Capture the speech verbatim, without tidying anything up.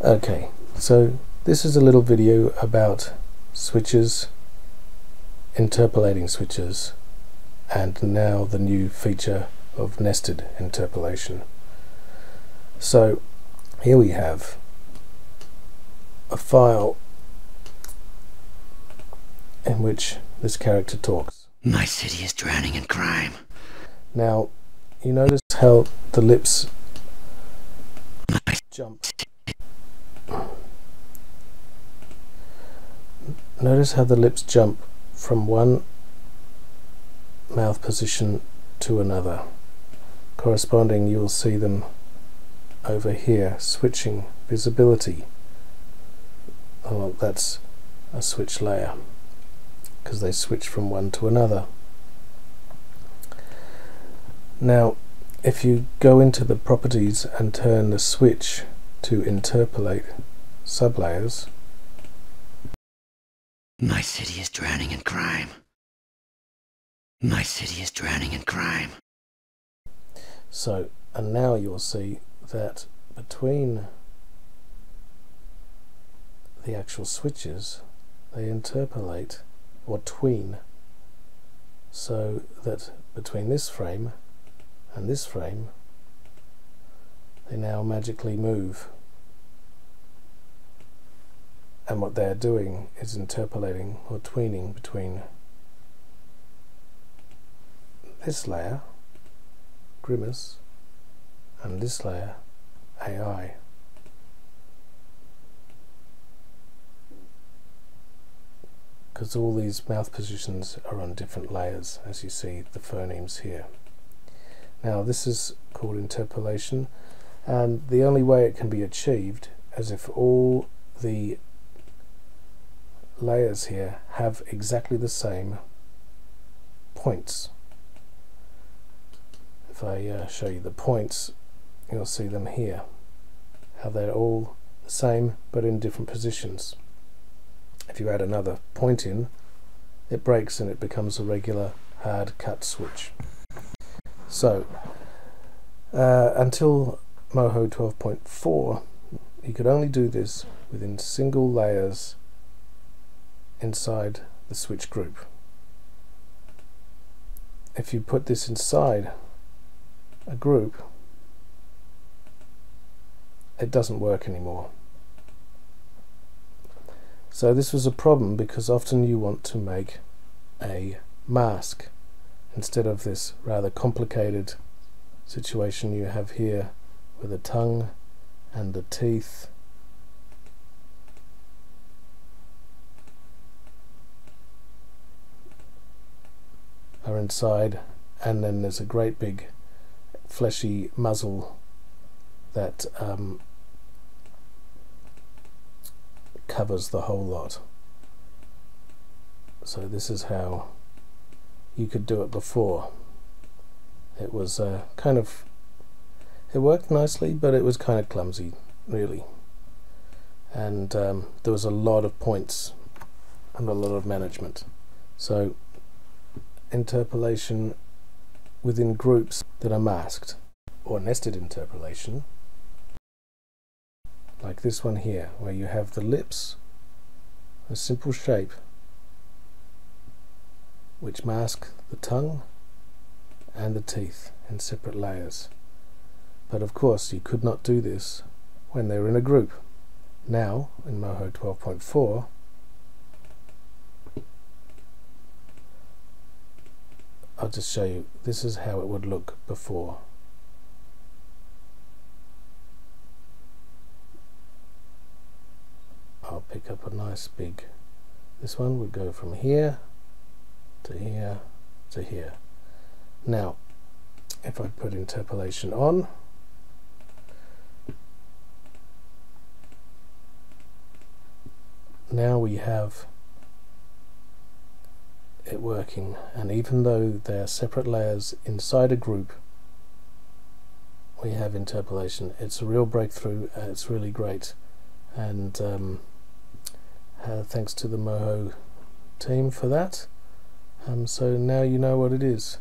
Okay, so this is a little video about switches, interpolating switches, and now the new feature of nested interpolation. So here we have a file in which this character talks. My city is drowning in crime. Now, you notice how the lips jump. Notice how the lips jump from one mouth position to another. Corresponding, you'll see them over here, switching visibility. Oh, that's a switch layer, because they switch from one to another. Now, if you go into the properties and turn the switch to interpolate sublayers, my city is drowning in crime. My city is drowning in crime. So, and now you'll see that between the actual switches, they interpolate or tween, so that between this frame and this frame, they now magically move. And what they're doing is interpolating or tweening between this layer, Grimace, and this layer, A I. Because all these mouth positions are on different layers, as you see the phonemes here. Now, this is called interpolation, and the only way it can be achieved is if all the layers here have exactly the same points. If I uh, show you the points, you'll see them here, how they're all the same but in different positions. If you add another point in, it breaks and it becomes a regular hard cut switch. So uh, until Moho twelve point four, you could only do this within single layers inside the switch group. If you put this inside a group, it doesn't work anymore. So this was a problem, because often you want to make a mask instead of this rather complicated situation you have here with the tongue and the teeth are inside, and then there's a great big fleshy muzzle that um, covers the whole lot. So this is how you could do it before. It was uh, kind of, it worked nicely, but it was kind of clumsy, really, and um, there was a lot of points and a lot of management. So interpolation within groups that are masked, or nested interpolation like this one here, where you have the lips, a simple shape which mask the tongue and the teeth in separate layers. But of course you could not do this when they were in a group. Now in Moho twelve point four, I'll just show you, this is how it would look before. I'll pick up a nice big, this one would go from here to here to here. Now if I put interpolation on, now we have it working, and even though they are separate layers inside a group, we have interpolation. It's a real breakthrough, uh, it's really great, and um, uh, thanks to the Moho team for that. Um, so now you know what it is.